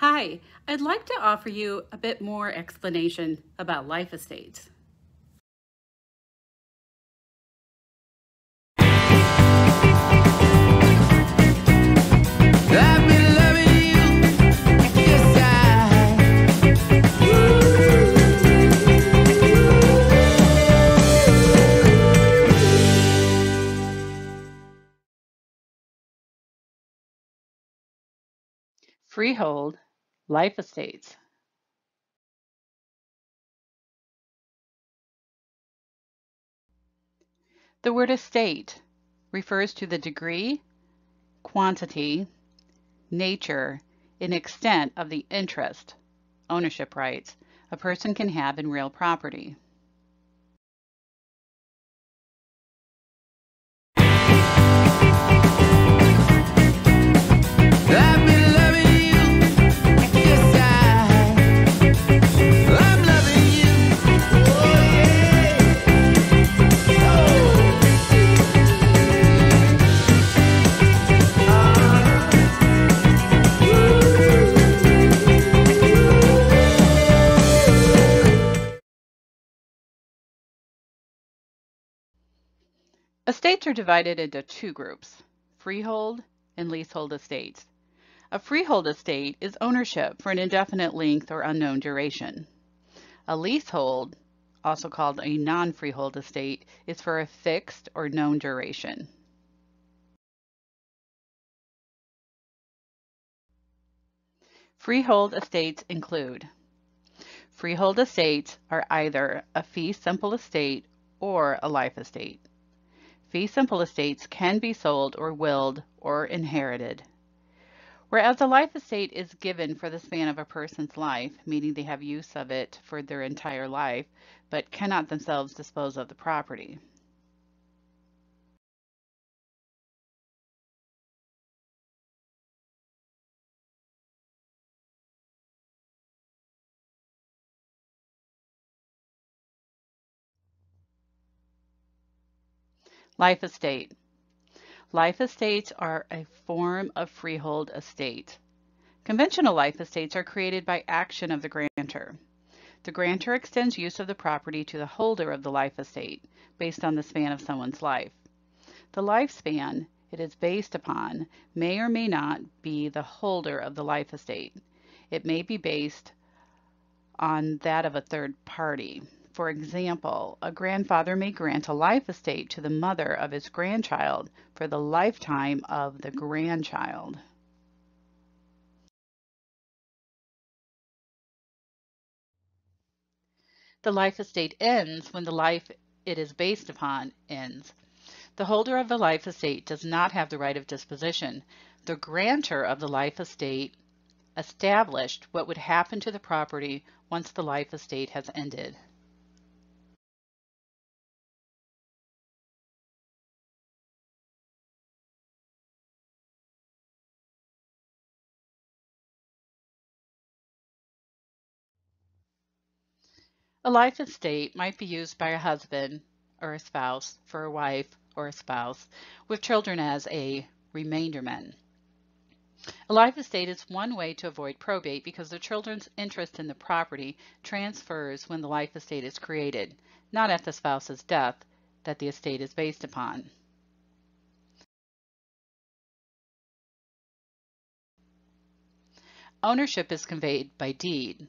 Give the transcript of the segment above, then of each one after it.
Hi, I'd like to offer you a bit more explanation about life estates. Freehold life estates. The word estate refers to the degree, quantity, nature, and extent of the interest, ownership rights, a person can have in real property. Estates are divided into two groups, freehold and leasehold estates. A freehold estate is ownership for an indefinite length or unknown duration. A leasehold, also called a non-freehold estate, is for a fixed or known duration. Freehold estates include: freehold estates are either a fee simple estate or a life estate. Fee simple estates can be sold or willed or inherited, whereas a life estate is given for the span of a person's life, meaning they have use of it for their entire life, but cannot themselves dispose of the property. Life estate. Life estates are a form of freehold estate. Conventional life estates are created by action of the grantor. The grantor extends use of the property to the holder of the life estate based on the span of someone's life. The lifespan it is based upon may or may not be the holder of the life estate. It may be based on that of a third party. For example, a grandfather may grant a life estate to the mother of his grandchild for the lifetime of the grandchild. The life estate ends when the life it is based upon ends. The holder of the life estate does not have the right of disposition. The grantor of the life estate established what would happen to the property once the life estate has ended. A life estate might be used by a husband or a spouse for a wife or a spouse with children as a remainderman. A life estate is one way to avoid probate because the children's interest in the property transfers when the life estate is created, not at the spouse's death that the estate is based upon. Ownership is conveyed by deed.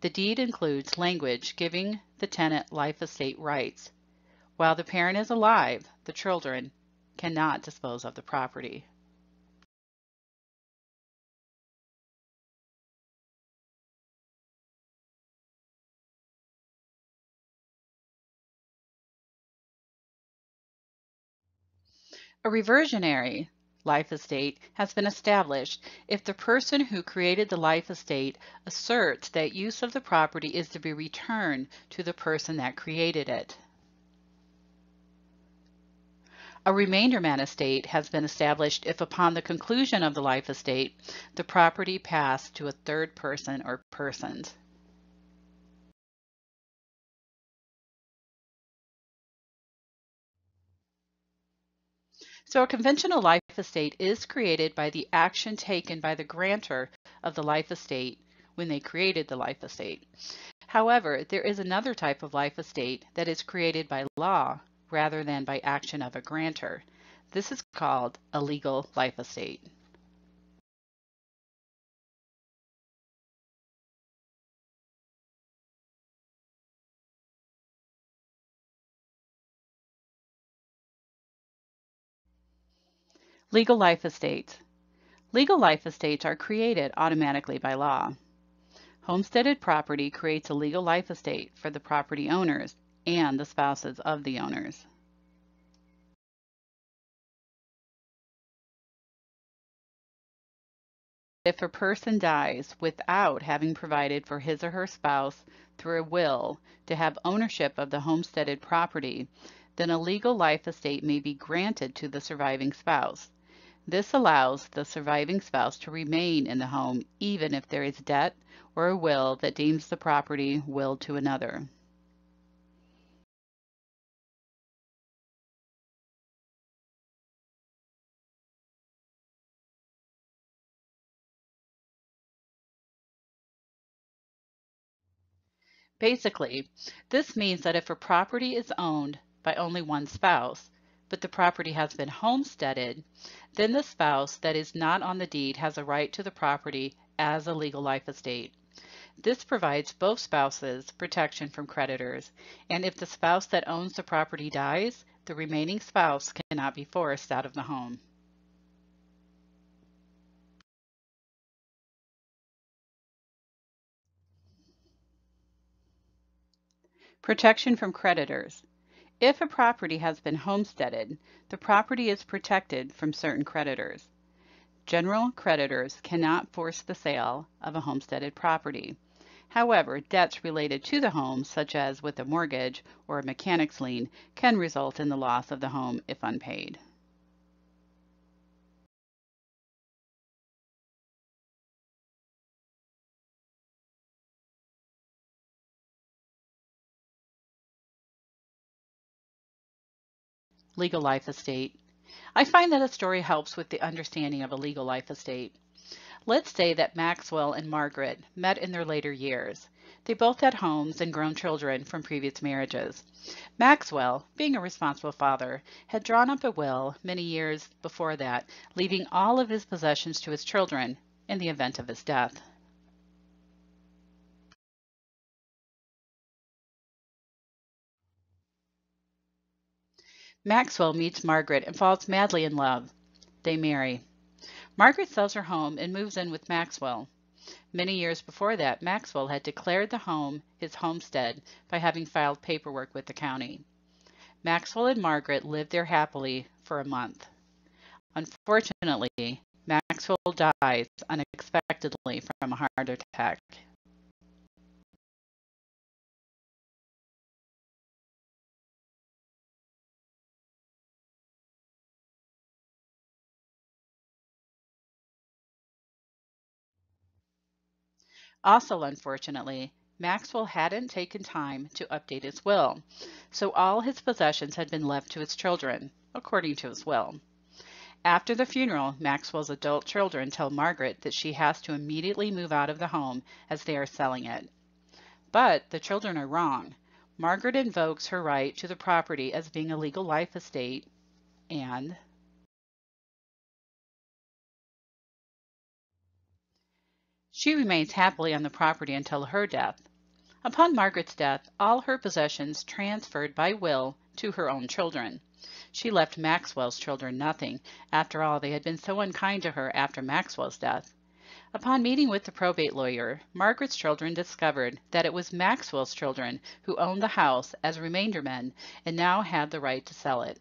The deed includes language giving the tenant life estate rights. While the parent is alive, the children cannot dispose of the property. A reversionary life estate has been established if the person who created the life estate asserts that use of the property is to be returned to the person that created it. A remainderman estate has been established if upon the conclusion of the life estate, the property passed to a third person or persons. So a conventional life life estate is created by the action taken by the grantor of the life estate when they created the life estate. However, there is another type of life estate that is created by law rather than by action of a grantor. This is called a legal life estate. Legal life estates. Legal life estates are created automatically by law. Homesteaded property creates a legal life estate for the property owners and the spouses of the owners. If a person dies without having provided for his or her spouse through a will to have ownership of the homesteaded property, then a legal life estate may be granted to the surviving spouse. This allows the surviving spouse to remain in the home even if there is debt or a will that deems the property willed to another. Basically, this means that if a property is owned by only one spouse, but the property has been homesteaded, then the spouse that is not on the deed has a right to the property as a legal life estate. This provides both spouses protection from creditors, and if the spouse that owns the property dies, the remaining spouse cannot be forced out of the home. Protection from creditors. If a property has been homesteaded, the property is protected from certain creditors. General creditors cannot force the sale of a homesteaded property. However, debts related to the home, such as with a mortgage or a mechanic's lien, can result in the loss of the home if unpaid. Legal life estate. I find that a story helps with the understanding of a legal life estate. Let's say that Maxwell and Margaret met in their later years. They both had homes and grown children from previous marriages. Maxwell, being a responsible father, had drawn up a will many years before that, leaving all of his possessions to his children in the event of his death. Maxwell meets Margaret and falls madly in love. They marry. Margaret sells her home and moves in with Maxwell. Many years before that, Maxwell had declared the home his homestead by having filed paperwork with the county. Maxwell and Margaret lived there happily for a month. Unfortunately, Maxwell dies unexpectedly from a heart attack. Also, unfortunately, Maxwell hadn't taken time to update his will, so all his possessions had been left to his children, according to his will. After the funeral, Maxwell's adult children tell Margaret that she has to immediately move out of the home as they are selling it. But the children are wrong. Margaret invokes her right to the property as being a legal life estate, and she remains happily on the property until her death. Upon Margaret's death, all her possessions transferred by will to her own children. She left Maxwell's children nothing. After all, they had been so unkind to her after Maxwell's death. Upon meeting with the probate lawyer, Margaret's children discovered that it was Maxwell's children who owned the house as remainder men and now had the right to sell it.